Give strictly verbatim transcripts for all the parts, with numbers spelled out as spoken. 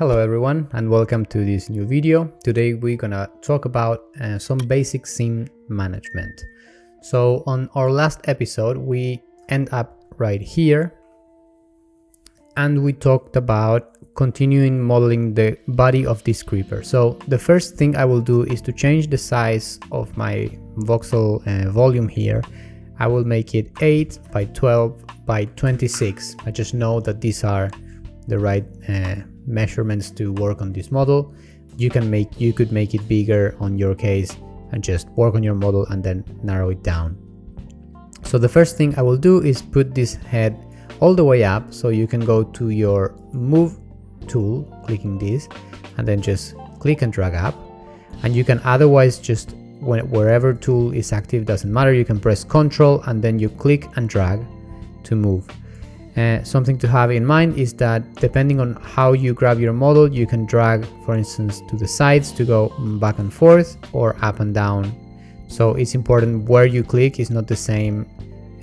Hello everyone and welcome to this new video. Today we're gonna talk about uh, some basic scene management. So on our last episode we end up right here and we talked about continuing modeling the body of this creeper. So the first thing I will do is to change the size of my voxel uh, volume here. I will make it eight by twelve by twenty-six. I just know that these are the right uh, measurements to work on this model. You can make you could make it bigger on your case and just work on your model and then narrow it down. So the first thing I will do is put this head all the way up, so you can go to your move tool, clicking this, and then just click and drag up. And you can otherwise just when, wherever tool is active, doesn't matter, you can press Control and then you click and drag to move. Uh, something to have in mind is that depending on how you grab your model, you can drag, for instance, to the sides to go back and forth or up and down. So it's important where you click is not the same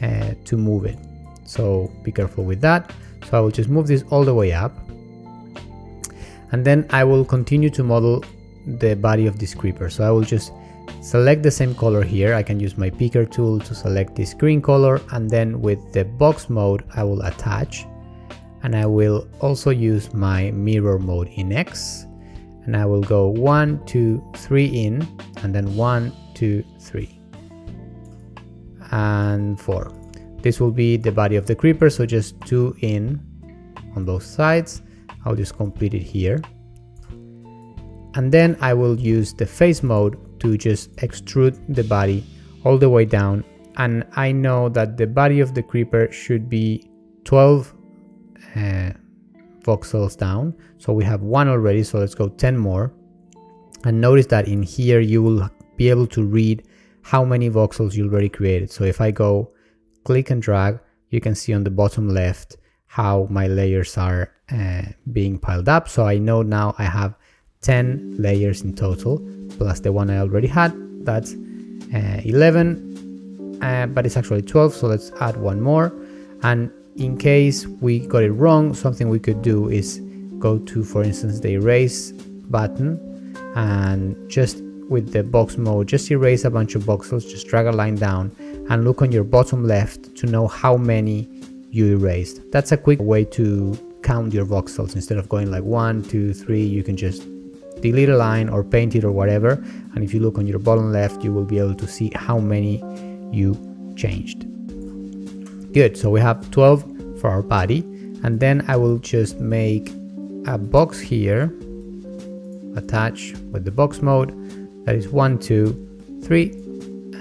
uh, to move it. So be careful with that. So I will just move this all the way up. And then I will continue to model the body of this creeper. So I will just select the same color here. I can use my picker tool to select this green color, and then with the box mode I will attach, and I will also use my mirror mode in X, and I will go one, two, three in, and then one, two, three, and four. This will be the body of the creeper, so just two in on both sides. I'll just complete it here. And then I will use the face mode to just extrude the body all the way down. And I know that the body of the creeper should be twelve uh, voxels down. So we have one already, so let's go ten more. And notice that in here you will be able to read how many voxels you already created. So if I go click and drag, you can see on the bottom left how my layers are uh, being piled up. So I know now I have ten layers in total, plus the one I already had, that's uh, eleven, uh, but it's actually twelve, so let's add one more. And in case we got it wrong, something we could do is go to, for instance, the erase button, and just with the box mode, just erase a bunch of voxels, just drag a line down, and look on your bottom left to know how many you erased. That's a quick way to count your voxels. Instead of going like one, two, three, you can just delete a line or paint it or whatever, and if you look on your bottom left you will be able to see how many you changed. Good, so we have twelve for our body, and then I will just make a box here, attach with the box mode, that is one, two, three,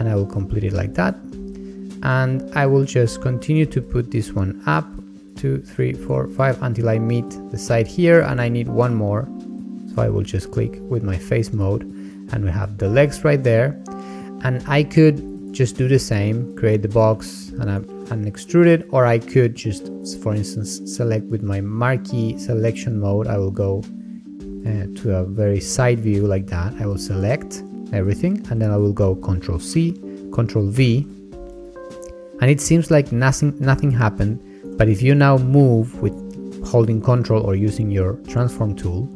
and I will complete it like that. And I will just continue to put this one up, two, three, four, five, until I meet the side here, and I need one more. So I will just click with my face mode, and we have the legs right there. And I could just do the same, create the box and, and extrude it, or I could just, for instance, select with my marquee selection mode. I will go uh, to a very side view like that. I will select everything, and then I will go Control C, Control V, and it seems like nothing, nothing happened. But if you now move with holding Control or using your transform tool,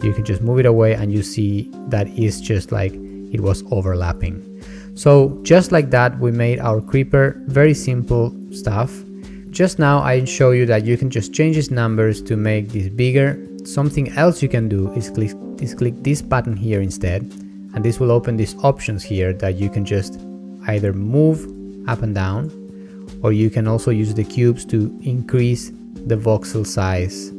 you can just move it away, and you see that is just like it was overlapping. So just like that, we made our creeper. Very simple stuff. Just now I show you that you can just change its numbers to make this bigger. Something else you can do is click, is click this button here instead, and this will open these options here that you can just either move up and down, or you can also use the cubes to increase the voxel size,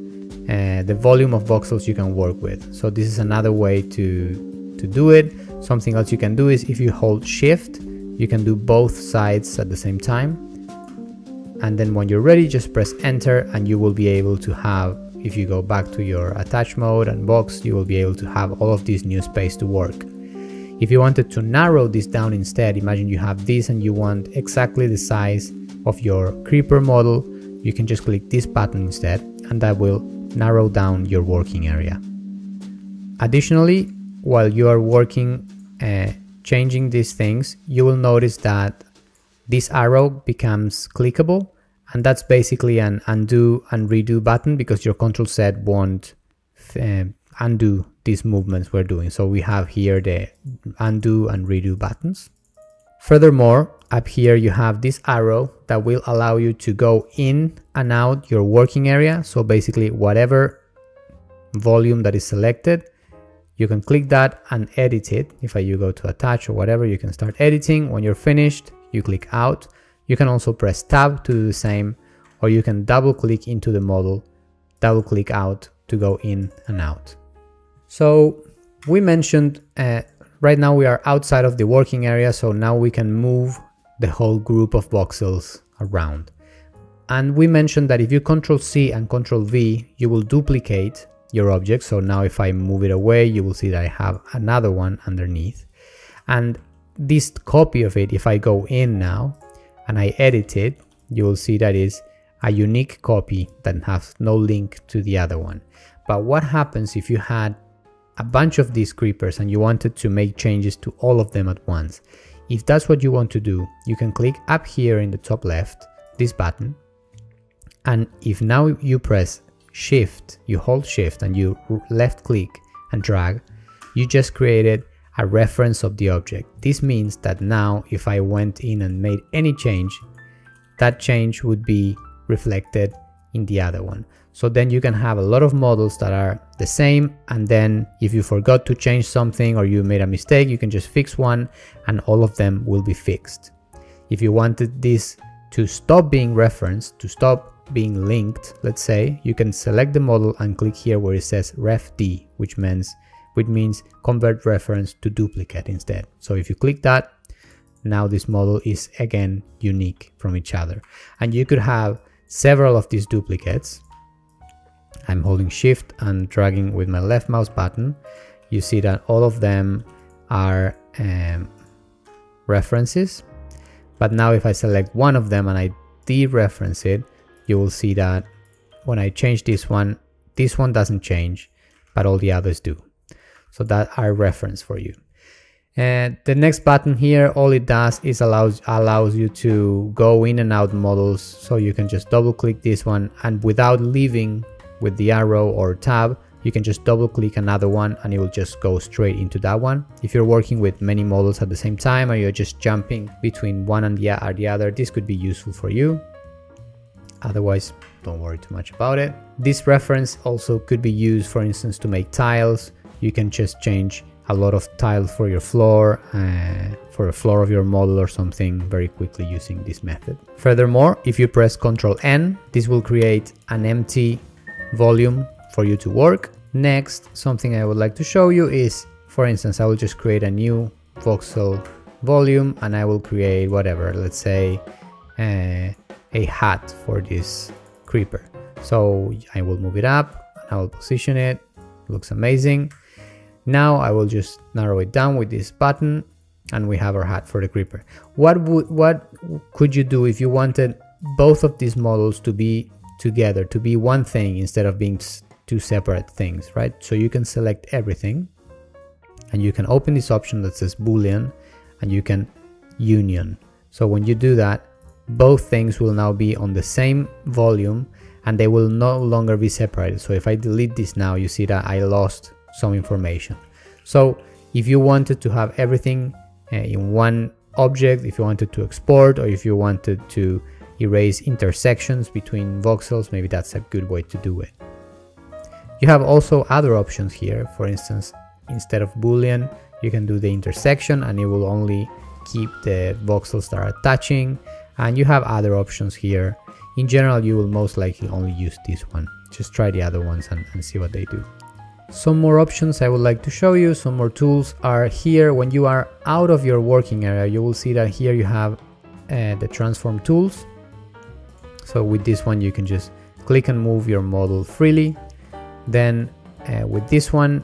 uh, the volume of voxels you can work with. So this is another way to, to do it. Something else you can do is if you hold Shift, you can do both sides at the same time. And then when you're ready, just press Enter, and you will be able to have, if you go back to your attach mode and box, you will be able to have all of this new space to work. If you wanted to narrow this down instead, imagine you have this and you want exactly the size of your creeper model, you can just click this button instead, and that will narrow down your working area. Additionally, while you are working, uh, changing these things, you will notice that this arrow becomes clickable, and that's basically an undo and redo button because your control set won't uh, undo these movements we're doing. So we have here the undo and redo buttons. Furthermore, up here you have this arrow that will allow you to go in and out your working area. So basically whatever volume that is selected, you can click that and edit it. If you go to attach or whatever, you can start editing. When you're finished, you click out. You can also press tab to do the same, or you can double click into the model, double click out to go in and out. So we mentioned uh, right now we are outside of the working area, so now we can move the whole group of voxels around. And we mentioned that if you control C and control V, you will duplicate your object. So now if I move it away, you will see that I have another one underneath, and this copy of it, if I go in now and I edit it, you will see that is a unique copy that has no link to the other one. But what happens if you had a bunch of these creepers and you wanted to make changes to all of them at once? If that's what you want to do, you can click up here in the top left, this button, and if now you press shift, you hold shift and you left click and drag, you just created a reference of the object. This means that now if I went in and made any change, that change would be reflected in the other one. So then you can have a lot of models that are the same, and then if you forgot to change something or you made a mistake, you can just fix one and all of them will be fixed. If you wanted this to stop being referenced, to stop being linked, let's say, you can select the model and click here where it says ref D, which means which means convert reference to duplicate instead. So if you click that, now this model is again unique from each other, and you could have several of these duplicates. I'm holding shift and dragging with my left mouse button. You see that all of them are um, references, but now if I select one of them and I dereference it, you will see that when I change this one, this one doesn't change, but all the others do. So that are reference for you. And the next button here, all it does is allows, allows you to go in and out models. So you can just double click this one, and without leaving with the arrow or tab, you can just double click another one and it will just go straight into that one. If you're working with many models at the same time, or you're just jumping between one and the, or the other, this could be useful for you. Otherwise, don't worry too much about it. This reference also could be used, for instance, to make tiles. You can just change a lot of tiles for your floor, uh, for a floor of your model or something very quickly using this method. Furthermore, if you press control N, this will create an empty volume for you to work. Next, something I would like to show you is, for instance, I will just create a new voxel volume and I will create whatever, let's say, uh, a hat for this creeper. So I will move it up and I will position it. Looks amazing. Now I will just narrow it down with this button and we have our hat for the creeper. What would what could you do if you wanted both of these models to be together, to be one thing instead of being two separate things, right? So you can select everything and you can open this option that says Boolean and you can union. So when you do that, both things will now be on the same volume and they will no longer be separated. So if I delete this now, you see that I lost some information. So if you wanted to have everything uh, in one object, if you wanted to export, or if you wanted to erase intersections between voxels, maybe that's a good way to do it. You have also other options here. For instance, instead of Boolean, you can do the intersection and it will only keep the voxels that are touching. And you have other options here. In general, you will most likely only use this one. Just try the other ones and, and see what they do. Some more options I would like to show you, some more tools are here. When you are out of your working area, you will see that here you have uh, the transform tools. So with this one, you can just click and move your model freely. Then uh, with this one,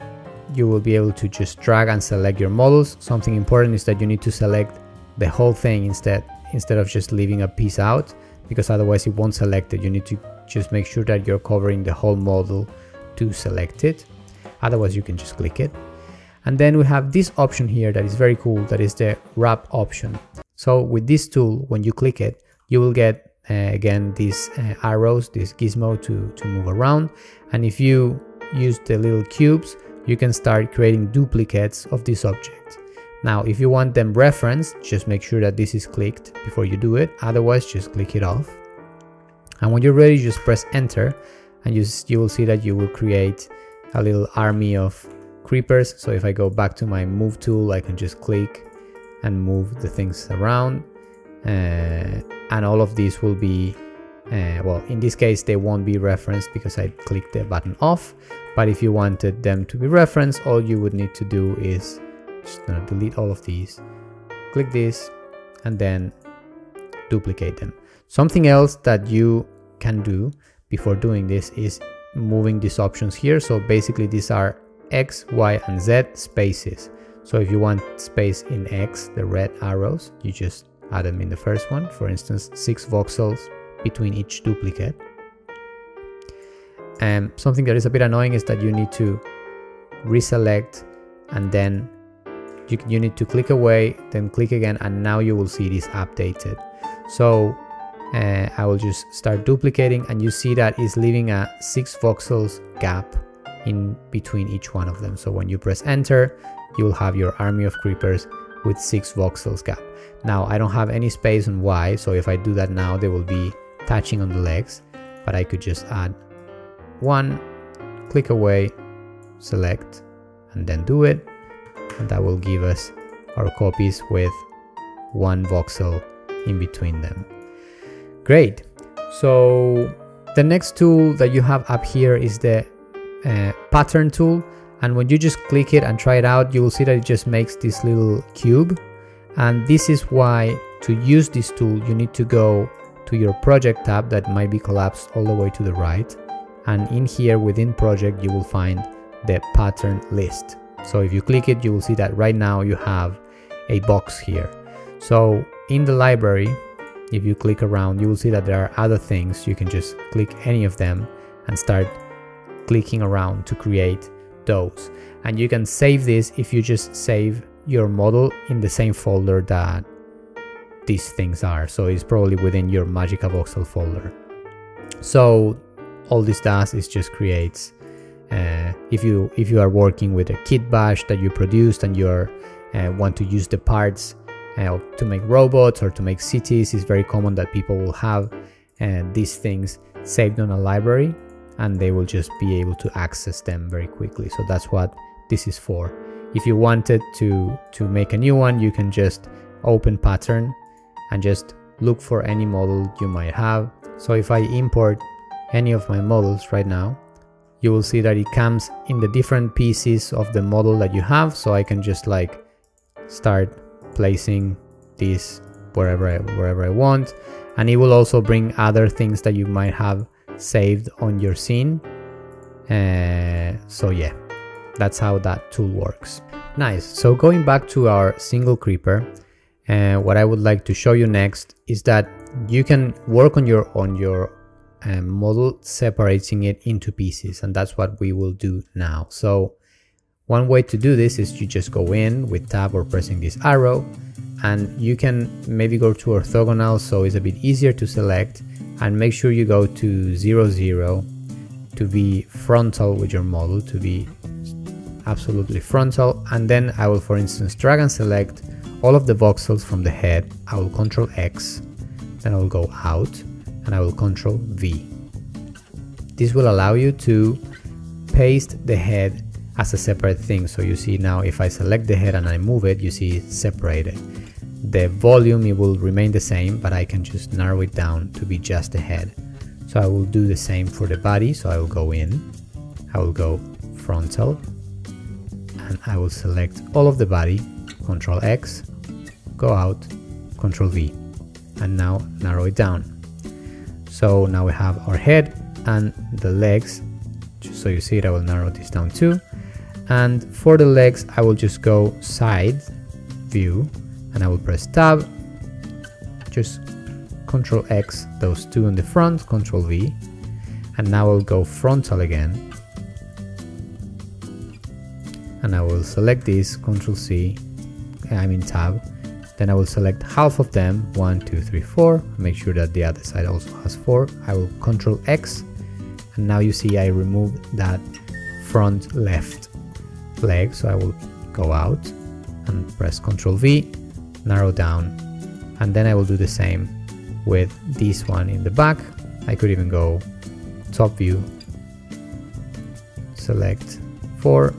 you will be able to just drag and select your models. Something important is that you need to select the whole thing instead. instead of just leaving a piece out, because otherwise it won't select it. You need to just make sure that you're covering the whole model to select it. Otherwise you can just click it. And then we have this option here that is very cool, that is the wrap option. So with this tool, when you click it, you will get uh, again these uh, arrows, this gizmo to, to move around. And if you use the little cubes, you can start creating duplicates of this object. Now, if you want them referenced, just make sure that this is clicked before you do it. Otherwise, just click it off. And when you're ready, just press enter, and you, you will see that you will create a little army of creepers. So if I go back to my move tool, I can just click and move the things around. Uh, and all of these will be, uh, well, in this case, they won't be referenced because I clicked the button off. But if you wanted them to be referenced, all you would need to do is just gonna delete all of these, click this, and then duplicate them. Something else that you can do before doing this is moving these options here. So basically these are X, Y, and Z spaces. So if you want space in X, the red arrows, you just add them in the first one. For instance, six voxels between each duplicate. And um, something that is a bit annoying is that you need to reselect, and then you, you need to click away, then click again, and now you will see this updated. So uh, I will just start duplicating, and you see that it's leaving a six voxels gap in between each one of them. So when you press enter, you will have your army of creepers with six voxels gap. Now I don't have any space on Y, so if I do that now, they will be touching on the legs, but I could just add one, click away, select, and then do it. And that will give us our copies with one voxel in between them. Great. So the next tool that you have up here is the uh, pattern tool. And when you just click it and try it out, you will see that it just makes this little cube. And this is why, to use this tool, you need to go to your project tab that might be collapsed all the way to the right. And in here, within project, you will find the pattern list. So if you click it, you will see that right now you have a box here. So in the library, if you click around, you will see that there are other things. You can just click any of them and start clicking around to create those. And you can save this if you just save your model in the same folder that these things are. So it's probably within your MagicaVoxel folder. So all this does is just creates Uh, if you if you are working with a kit bash that you produced and you are, uh, want to use the parts uh, to make robots or to make cities, it's very common that people will have uh, these things saved on a library, and they will just be able to access them very quickly. So that's what this is for. If you wanted to to make a new one, you can just open pattern and just look for any model you might have. So if I import any of my models right now, you will see that it comes in the different pieces of the model that you have. So I can just like start placing these wherever I, wherever I want. And it will also bring other things that you might have saved on your scene. Uh, so yeah, that's how that tool works. Nice. So going back to our single creeper, uh, what I would like to show you next is that you can work on your on your And model, separating it into pieces, and that's what we will do now. So one way to do this is you just go in with tab or pressing this arrow, and you can maybe go to orthogonal so it's a bit easier to select, and make sure you go to zero zero to be frontal with your model, to be absolutely frontal. And then I will, for instance, drag and select all of the voxels from the head. I will control X, then I will go out, and I will control V. This will allow you to paste the head as a separate thing. So you see now, if I select the head and I move it, you see it's separated. The volume, it will remain the same, but I can just narrow it down to be just the head. So I will do the same for the body. So I will go in, I will go frontal, and I will select all of the body, control X, go out, control V, and now narrow it down. So now we have our head and the legs. Just so you see it, I will narrow this down too. And for the legs, I will just go side view, and I will press tab, just control X, those two in the front, control V. And now I'll go frontal again. And I will select this, control C, I'm in tab. Then I will select half of them, one, two, three, four. Make sure that the other side also has four. I will control X, and now you see I removed that front left leg. So I will go out and press control V, narrow down, and then I will do the same with this one in the back. I could even go top view, select four,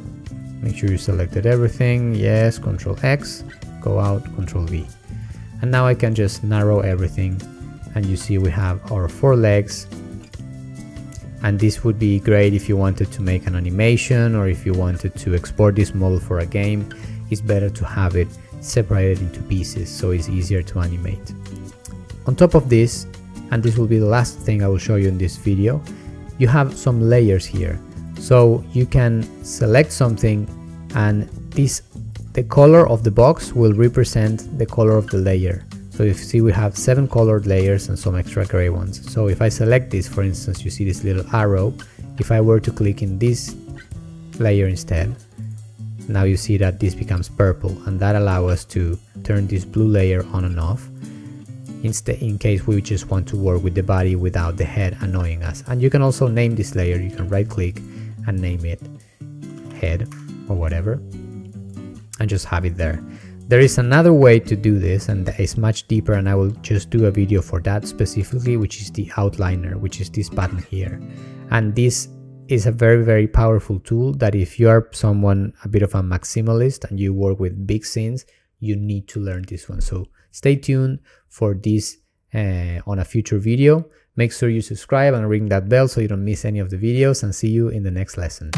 make sure you selected everything, yes, control X, go out, control V. And now I can just narrow everything, and you see we have our four legs. And this would be great if you wanted to make an animation, or if you wanted to export this model for a game. It's better to have it separated into pieces so it's easier to animate. On top of this, and this will be the last thing I will show you in this video, you have some layers here. So you can select something, and this the color of the box will represent the color of the layer. So you see we have seven colored layers and some extra gray ones. So if I select this, for instance, you see this little arrow. If I were to click in this layer instead, now you see that this becomes purple, and that allows us to turn this blue layer on and off instead, in case we just want to work with the body without the head annoying us. And you can also name this layer. You can right click and name it head or whatever, and just have it there. There is another way to do this, and it's much deeper, and I will just do a video for that specifically, which is the outliner, which is this button here. And this is a very, very powerful tool that if you are someone a bit of a maximalist and you work with big scenes, you need to learn this one. So stay tuned for this uh, on a future video. Make sure you subscribe and ring that bell so you don't miss any of the videos, and see you in the next lesson.